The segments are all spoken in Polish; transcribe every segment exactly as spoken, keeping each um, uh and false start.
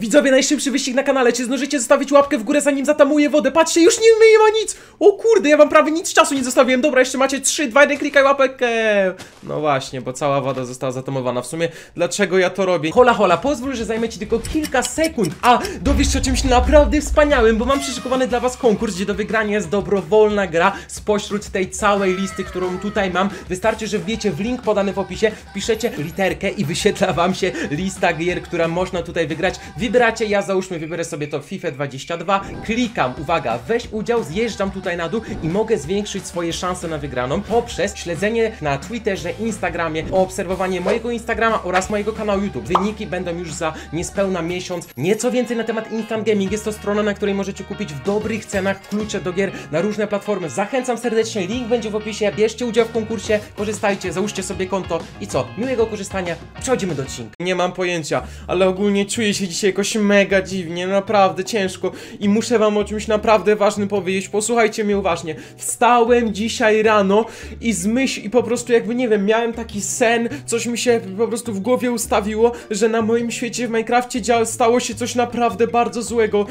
Widzowie, najszybszy wyścig na kanale, czy zdążycie zostawić łapkę w górę, zanim zatamuje wodę? Patrzcie, już nie, nie ma nic! O kurde, ja wam prawie nic czasu nie zostawiłem. Dobra, jeszcze macie trzy, dwa, jeden, klikaj łapkę. No właśnie, bo cała woda została zatamowana. W sumie, dlaczego ja to robię? Hola, hola, pozwól, że zajmę ci tylko kilka sekund, a dowiesz się o czymś naprawdę wspaniałym, bo mam przyszykowany dla was konkurs, gdzie do wygrania jest dobrowolna gra spośród tej całej listy, którą tutaj mam. Wystarczy, że wbijecie w link podany w opisie, piszecie literkę i wyświetla wam się lista gier, która można tutaj wygrać. Wybieracie, ja załóżmy wybiorę sobie to FIFA dwadzieścia dwa, klikam, uwaga, weź udział, zjeżdżam tutaj na dół i mogę zwiększyć swoje szanse na wygraną poprzez śledzenie na Twitterze, Instagramie, obserwowanie mojego Instagrama oraz mojego kanału YouTube. Wyniki będą już za niespełna miesiąc. Nieco więcej na temat Instant Gaming, jest to strona, na której możecie kupić w dobrych cenach klucze do gier na różne platformy. Zachęcam serdecznie, link będzie w opisie, bierzcie udział w konkursie, korzystajcie, załóżcie sobie konto i co, miłego korzystania, przechodzimy do odcinka. Nie mam pojęcia, ale ogólnie czuję się dzisiaj jakoś mega dziwnie, naprawdę ciężko i muszę wam o czymś naprawdę ważnym powiedzieć, posłuchajcie mnie uważnie. Wstałem dzisiaj rano i zmyśl i po prostu jakby nie wiem, miałem taki sen, coś mi się po prostu w głowie ustawiło, że na moim świecie w Minecrafcie stało się coś naprawdę bardzo złego,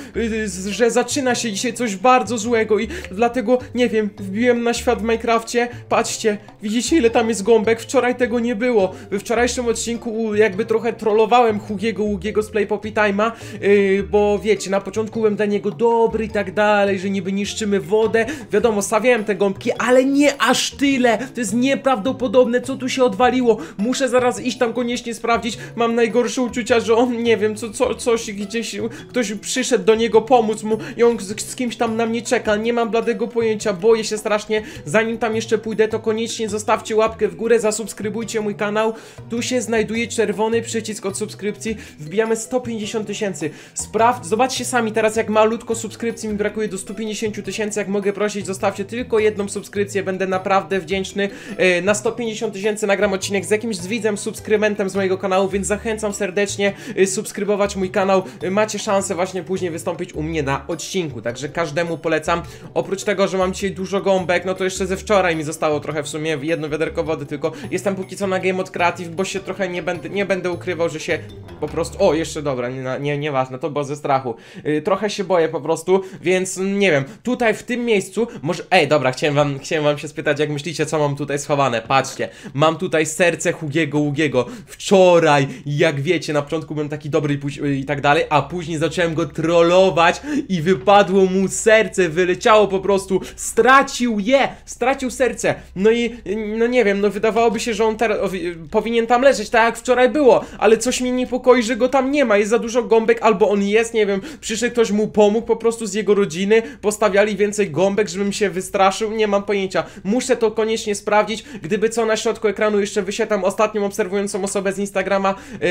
że zaczyna się dzisiaj coś bardzo złego i dlatego, nie wiem, wbiłem na świat w Minecrafcie, patrzcie, widzicie ile tam jest gąbek, wczoraj tego nie było, we wczorajszym odcinku jakby trochę trollowałem Huggiego Wuggiego z Play Poppy Playtime'a, yy, bo wiecie, na początku byłem dla niego dobry i tak dalej, że niby niszczymy wodę, wiadomo, stawiałem te gąbki, ale nie aż tyle, to jest nieprawdopodobne, co tu się odwaliło, muszę zaraz iść tam koniecznie sprawdzić, mam najgorsze uczucia, że on, nie wiem, co, co, coś gdzieś, ktoś przyszedł do niego pomóc mu i on z, z kimś tam na mnie czeka, nie mam bladego pojęcia, boję się strasznie, zanim tam jeszcze pójdę, to koniecznie zostawcie łapkę w górę, zasubskrybujcie mój kanał, tu się znajduje czerwony przycisk od subskrypcji, wbijamy sto pięćdziesiąt tysięcy. Sprawdź, zobaczcie sami teraz, jak malutko subskrypcji mi brakuje do stu pięćdziesięciu tysięcy. Jak mogę prosić, zostawcie tylko jedną subskrypcję, będę naprawdę wdzięczny. Yy, na sto pięćdziesiąt tysięcy nagram odcinek z jakimś widzem, subskrybentem z mojego kanału, więc zachęcam serdecznie yy, subskrybować mój kanał. Yy, macie szansę właśnie później wystąpić u mnie na odcinku, także każdemu polecam. Oprócz tego, że mam dzisiaj dużo gąbek, no to jeszcze ze wczoraj mi zostało trochę w sumie, jedno wiaderko wody tylko. Jestem póki co na Game od Creative, bo się trochę nie będę, nie będę ukrywał, że się po prostu... O, jeszcze dobra. Nieważne, nie, nie to było ze strachu. Yy, trochę się boję po prostu, więc nie wiem. Tutaj w tym miejscu może... Ej, dobra, chciałem wam, chciałem wam się spytać, jak myślicie, co mam tutaj schowane. Patrzcie, mam tutaj serce Huggiego Wuggiego. Wczoraj, jak wiecie, na początku byłem taki dobry i, i tak dalej, a później zacząłem go trollować i wypadło mu serce, wyleciało po prostu. Stracił je, stracił serce. No i, no nie wiem, no wydawałoby się, że on powinien tam leżeć, tak jak wczoraj było, ale coś mnie niepokoi, że go tam nie ma. Jest za dużo gąbek, albo on jest, nie wiem, przyszedł ktoś mu pomógł po prostu z jego rodziny, postawiali więcej gąbek, żebym się wystraszył, nie mam pojęcia, muszę to koniecznie sprawdzić, gdyby co na środku ekranu jeszcze wyświetlam ostatnią obserwującą osobę z Instagrama, yy,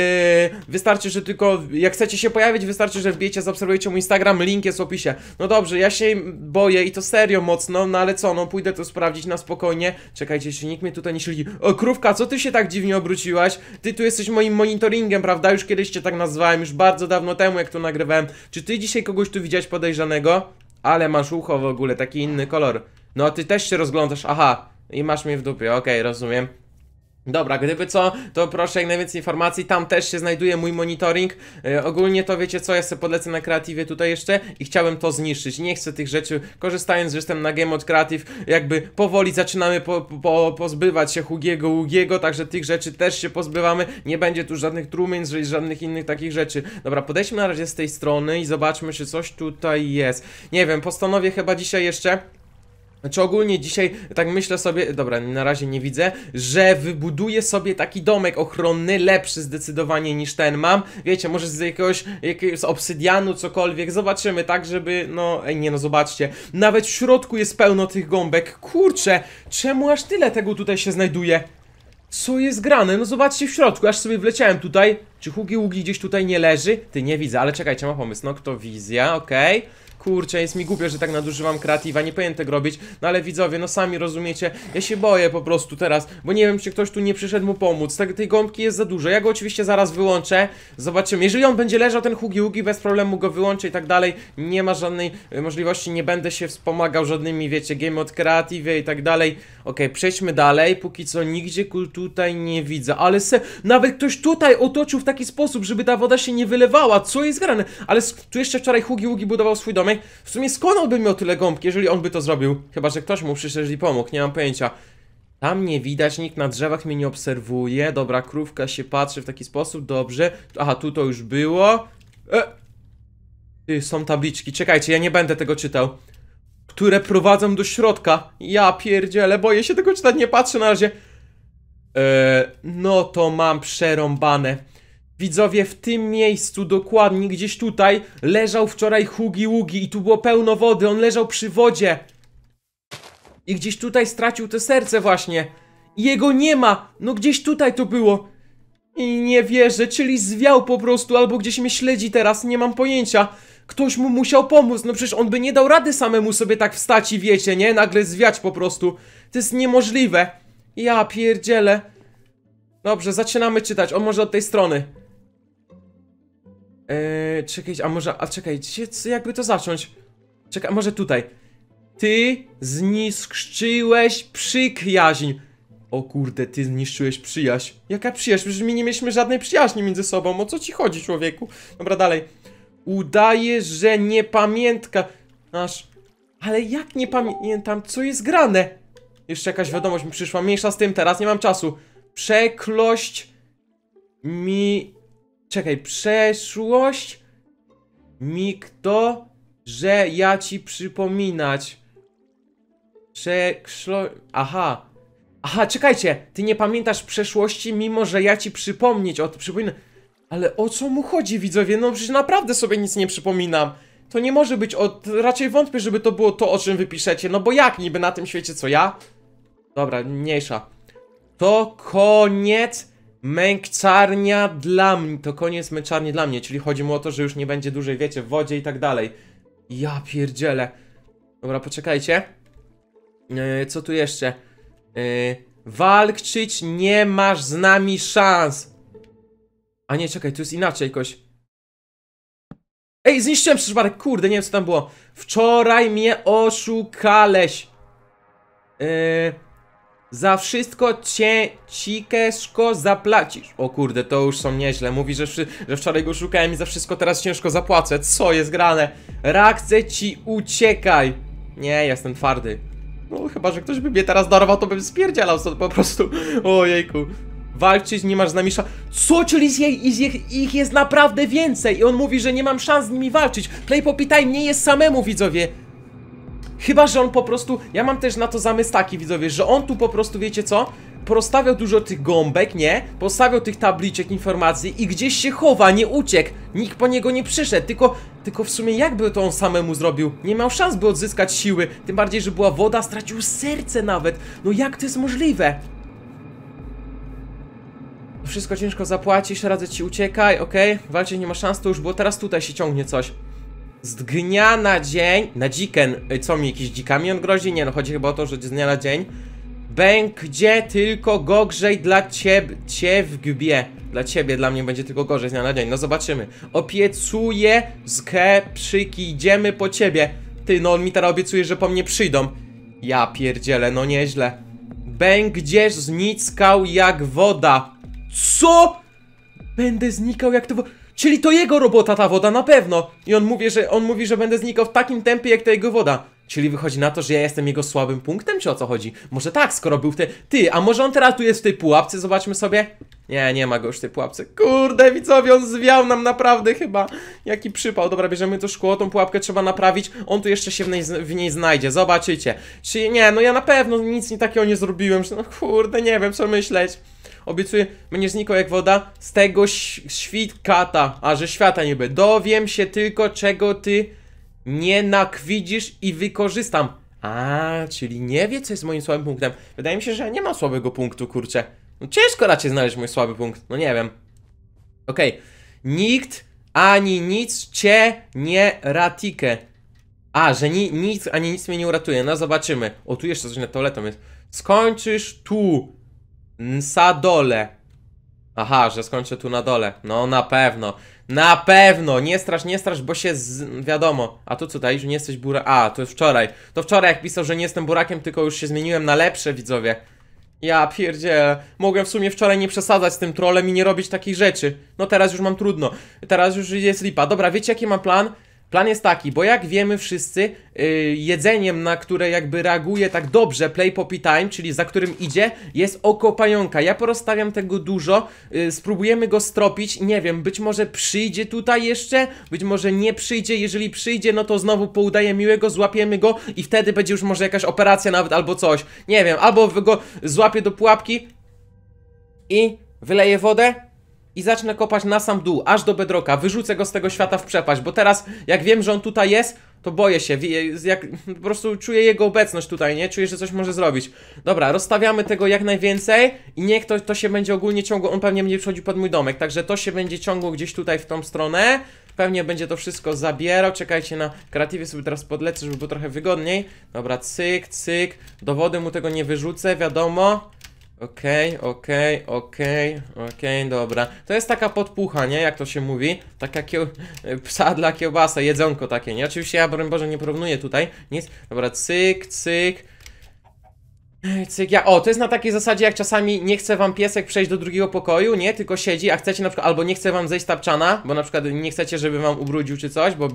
wystarczy, że tylko, jak chcecie się pojawić, wystarczy, że wbijecie, zaobserwujecie mój Instagram, link jest w opisie. No dobrze, ja się boję i to serio mocno, no ale co, no pójdę to sprawdzić na spokojnie, czekajcie, jeszcze nikt mnie tutaj nie śledzi. O, krówka, co ty się tak dziwnie obróciłaś? Ty tu jesteś moim monitoringiem, prawda? Już kiedyś cię tak nazwałem, już bardzo dawno temu, jak to nagrywałem. Czy ty dzisiaj kogoś tu widziałeś podejrzanego? Ale masz ucho w ogóle, taki inny kolor. No a ty też się rozglądasz, aha. I masz mnie w dupie, okej, rozumiem. Dobra, gdyby co, to proszę jak najwięcej informacji, tam też się znajduje mój monitoring. Yy, ogólnie to wiecie co, ja sobie podlecę na Kreatywie tutaj jeszcze i chciałem to zniszczyć, nie chcę tych rzeczy, korzystając, że jestem na Game od Creative, jakby powoli zaczynamy po, po, pozbywać się Huggiego Wuggiego, także tych rzeczy też się pozbywamy, nie będzie tu żadnych trumien, żadnych innych takich rzeczy. Dobra, podejdźmy na razie z tej strony i zobaczmy, czy coś tutaj jest. Nie wiem, postanowię chyba dzisiaj jeszcze... Znaczy ogólnie dzisiaj, tak myślę sobie, dobra, na razie nie widzę, że wybuduję sobie taki domek ochronny, lepszy zdecydowanie niż ten mam. Wiecie, może z jakiegoś, jakiegoś z obsydianu, cokolwiek, zobaczymy, tak, żeby, no, ej, nie no, zobaczcie. Nawet w środku jest pełno tych gąbek, kurczę, czemu aż tyle tego tutaj się znajduje? Co jest grane? No zobaczcie w środku, aż sobie wleciałem tutaj. Czy Huggy Wuggy gdzieś tutaj nie leży? Ty, nie widzę, ale czekajcie, mam pomysł, no, kto wizja, okej. Okay. Kurczę, jest mi głupio, że tak nadużywam kreatywa, nie powinien tego robić, no ale widzowie, no sami rozumiecie, ja się boję po prostu teraz, bo nie wiem, czy ktoś tu nie przyszedł mu pomóc, Te, tej gąbki jest za dużo, ja go oczywiście zaraz wyłączę, zobaczymy, jeżeli on będzie leżał, ten Huggy Wuggy, bez problemu go wyłączę i tak dalej, nie ma żadnej możliwości, nie będę się wspomagał żadnymi, wiecie, game od kreatywie i tak dalej, okej, przejdźmy dalej, póki co nigdzie tutaj nie widzę, ale se, nawet ktoś tutaj otoczył w taki taki sposób, żeby ta woda się nie wylewała, co jest grane. Ale tu jeszcze wczoraj Huggy Wuggy budował swój domek. W sumie skąd on by miał tyle gąbki, jeżeli on by to zrobił? Chyba że ktoś mu przyszedł i pomógł, nie mam pojęcia. Tam nie widać, nikt na drzewach mnie nie obserwuje. Dobra, krówka się patrzy w taki sposób, dobrze. Aha, tu to już było. E... Ty, są tabliczki, czekajcie, ja nie będę tego czytał. Które prowadzą do środka. Ja pierdzielę, boję się tego czytać, nie patrzę na razie. Eee, no to mam przerąbane. Widzowie, w tym miejscu, dokładnie gdzieś tutaj, leżał wczoraj Huggy Wuggy i tu było pełno wody, on leżał przy wodzie. I gdzieś tutaj stracił te serce właśnie. I jego nie ma, no gdzieś tutaj to było. I nie wierzę, czyli zwiał po prostu, albo gdzieś mnie śledzi teraz, nie mam pojęcia. Ktoś mu musiał pomóc, no przecież on by nie dał rady samemu sobie tak wstać i wiecie, nie? Nagle zwiać po prostu. To jest niemożliwe. Ja pierdzielę. Dobrze, zaczynamy czytać, o może od tej strony. Eee, czekaj, a może, a czekaj, jakby to zacząć? Czekaj, może tutaj. Ty zniszczyłeś przyjaźń. O kurde, ty zniszczyłeś przyjaźń. Jaka przyjaźń? Przecież my nie mieliśmy żadnej przyjaźni między sobą. O co ci chodzi, człowieku? Dobra, dalej. Udaje, że nie pamiętka. Aż. Ale jak nie pamiętam, co jest grane? Jeszcze jakaś wiadomość mi przyszła. Mniejsza z tym teraz, nie mam czasu. Przeklość mi. Czekaj, przeszłość mi kto, że ja ci przypominać. Przeklo. Aha. Aha, czekajcie. Ty nie pamiętasz przeszłości, mimo że ja ci przypomnieć. O, przypominę. Ale o co mu chodzi, widzowie? No przecież naprawdę sobie nic nie przypominam. To nie może być od... Raczej wątpię, żeby to było to, o czym wy piszecie. No bo jak niby na tym świecie, co ja? Dobra, mniejsza. To koniec męczarnia dla mnie. To koniec męczarni dla mnie. Czyli chodzi mu o to, że już nie będzie dłużej, wiecie, w wodzie i tak dalej. Ja pierdzielę. Dobra, poczekajcie. Yy, co tu jeszcze? Yy, walczyć nie masz z nami szans. A nie, czekaj, tu jest inaczej jakoś. Ej, zniszczyłem przypadek, kurde, nie wiem co tam było. Wczoraj mnie oszukaleś. Yy, za wszystko cię ciężko zapłacisz. O kurde, to już są nieźle. Mówi, że, że wczoraj go oszukałem i za wszystko teraz ciężko zapłacę. Co jest grane? Reakcje ci uciekaj. Nie, jestem twardy. No chyba, że ktoś by mnie teraz darował, to bym spierdzielał stąd po prostu. Ojejku. Walczyć nie masz z nami szans. Co? Czyli z jej, z ich, ich jest naprawdę więcej. I on mówi, że nie mam szans z nimi walczyć. Play Poppy Time nie jest samemu, widzowie. Chyba że on po prostu... Ja mam też na to zamysł taki, widzowie, że on tu po prostu, wiecie co? Postawiał dużo tych gąbek, nie? Postawiał tych tabliczek informacji i gdzieś się chowa, nie uciekł. Nikt po niego nie przyszedł, tylko... Tylko w sumie jakby to on samemu zrobił? Nie miał szans, by odzyskać siły. Tym bardziej, że była woda, stracił serce nawet. No jak to jest możliwe? Wszystko ciężko zapłacisz, radzę ci uciekaj, okej, okay. Walczyć nie ma szans, to już było, teraz tutaj się ciągnie coś. Z dnia na dzień, na dziken, co mi, jakiś dzikami on grozi? Nie no, chodzi chyba o to, że z dnia na dzień. Będzie tylko gorzej dla ciebie, ciebie, dla ciebie, dla mnie będzie tylko gorzej z dnia na dzień, no zobaczymy. Obiecuję, ske, przyki, idziemy po ciebie. Ty, no on mi teraz obiecuje, że po mnie przyjdą. Ja pierdzielę, no nieźle. Będziesz znickał jak woda. Co? Będę znikał jak to... Czyli to jego robota ta woda, na pewno. I on mówi, że, on mówi, że będę znikał w takim tempie jak ta jego woda. Czyli wychodzi na to, że ja jestem jego słabym punktem, czy o co chodzi? Może tak, skoro był w tej... Ty, a może on teraz tu jest w tej pułapce? Zobaczmy sobie. Nie, nie ma go już w tej pułapce. Kurde, widzowie, on zwiał nam naprawdę chyba. Jaki przypał. Dobra, bierzemy to szkło, tą pułapkę trzeba naprawić. On tu jeszcze się w niej, w niej znajdzie, zobaczycie. Czyli nie, no ja na pewno nic nie takiego nie zrobiłem. No kurde, nie wiem co myśleć. Obiecuję, będziesz znikał jak woda z tego świata, a że świata niby. Dowiem się tylko, czego ty nie nakwidzisz i wykorzystam. A, czyli nie wie, co jest moim słabym punktem. Wydaje mi się, że ja nie mam słabego punktu, kurczę. No, ciężko raczej znaleźć mój słaby punkt, no nie wiem. Okej. Okay. Nikt ani nic cię nie ratikę. A, że ni nic ani nic mnie nie uratuje, no zobaczymy. O, tu jeszcze coś nad toaletą jest. Skończysz tu. Na dole. Aha, że skończę tu na dole. No na pewno. Na pewno. Nie strasz, nie strasz, bo się z... wiadomo. A tu co daj, że nie jesteś burakiem. A, to jest wczoraj. To wczoraj jak pisał, że nie jestem burakiem, tylko już się zmieniłem na lepsze, widzowie. Ja pierdzielę, mogłem w sumie wczoraj nie przesadzać z tym trolem i nie robić takich rzeczy. No teraz już mam trudno, teraz już jest lipa. Dobra, wiecie jaki mam plan? Plan jest taki, bo jak wiemy wszyscy, yy, jedzeniem, na które jakby reaguje tak dobrze Play Poppy Time, czyli za którym idzie, jest oko pająka. Ja porozstawiam tego dużo, yy, spróbujemy go stropić, nie wiem, być może przyjdzie tutaj jeszcze, być może nie przyjdzie, jeżeli przyjdzie, no to znowu poudaje miłego, złapiemy go i wtedy będzie już może jakaś operacja nawet albo coś, nie wiem, albo go złapię do pułapki i wyleję wodę. I zacznę kopać na sam dół, aż do bedrocka. Wyrzucę go z tego świata w przepaść, bo teraz jak wiem, że on tutaj jest, to boję się. Jak, po prostu czuję jego obecność tutaj, nie? Czuję, że coś może zrobić. Dobra, rozstawiamy tego jak najwięcej i niech to, to się będzie ogólnie ciągło. On pewnie będzie przychodził pod mój domek, także to się będzie ciągło gdzieś tutaj w tą stronę. Pewnie będzie to wszystko zabierał. Czekajcie na kreatywie, sobie teraz podlecę, żeby było trochę wygodniej. Dobra, cyk, cyk. Do wody mu tego nie wyrzucę, wiadomo. Okej, okay, okej, okay, okej, okay, okej, okay, dobra. To jest taka podpucha, nie? Jak to się mówi? Taka kieł... psa dla kiełbasa, jedzonko takie, nie? Oczywiście ja, broń Boże, nie porównuję tutaj nic. Dobra, cyk, cyk. Cyk, ja... O, to jest na takiej zasadzie, jak czasami nie chce wam piesek przejść do drugiego pokoju, nie? Tylko siedzi, a chcecie na przykład... Albo nie chce wam zejść tapczana, bo na przykład nie chcecie, żeby wam ubrudził czy coś, bo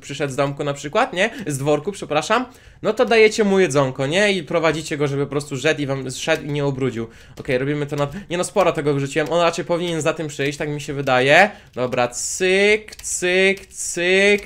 przyszedł z domku na przykład, nie? Z dworku, przepraszam. No to dajecie mu jedzonko, nie? I prowadzicie go, żeby po prostu rzedł i wam zszedł i nie ubrudził. Okej, okay, robimy to na... Nie no, sporo tego wyrzuciłem. On raczej powinien za tym przyjść, tak mi się wydaje. Dobra, cyk, cyk, cyk,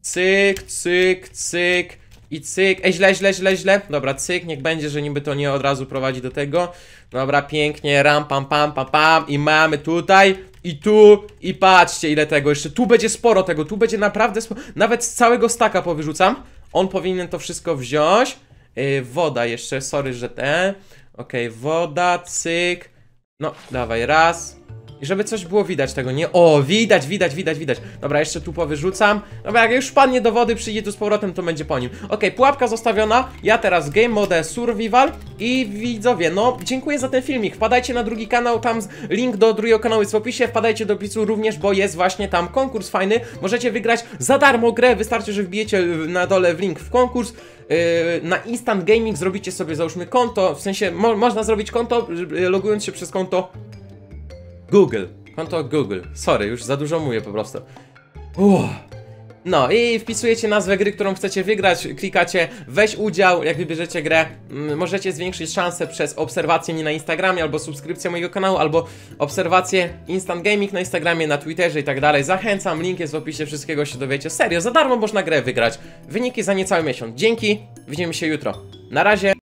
cyk, cyk, cyk. I cyk, ej, źle, źle, źle, źle. Dobra, cyk, niech będzie, że niby to nie od razu prowadzi do tego. Dobra, pięknie, ram, pam, pam, pam, pam. I mamy tutaj, i tu, i patrzcie ile tego. Jeszcze tu będzie sporo tego, tu będzie naprawdę sporo. Nawet z całego staka powyrzucam. On powinien to wszystko wziąć. yy, Woda jeszcze, sorry, że te. Okej, okay, woda, cyk. No, dawaj, raz. I żeby coś było widać tego, nie? O, widać, widać, widać, widać. Dobra, jeszcze tu powyrzucam. Dobra, jak już padnie do wody, przyjdzie tu z powrotem, to będzie po nim. Okej, pułapka zostawiona. Ja teraz game mode survival. I widzowie, no, dziękuję za ten filmik. Wpadajcie na drugi kanał, tam link do drugiego kanału jest w opisie. Wpadajcie do opisu również, bo jest właśnie tam konkurs fajny. Możecie wygrać za darmo grę. Wystarczy, że wbijecie na dole w link w konkurs. Na Instant Gaming zrobicie sobie, załóżmy, konto. W sensie, mo można zrobić konto, logując się przez konto Google, konto Google, sorry, już za dużo mówię po prostu. Uff. No i wpisujecie nazwę gry, którą chcecie wygrać, klikacie weź udział, jak wybierzecie grę, możecie zwiększyć szansę przez obserwację mnie na Instagramie, albo subskrypcję mojego kanału, albo obserwację Instant Gaming na Instagramie, na Twitterze i tak dalej. Zachęcam, link jest w opisie, wszystkiego się dowiecie. Serio, za darmo można grę wygrać. Wyniki za niecały miesiąc. Dzięki, widzimy się jutro. Na razie.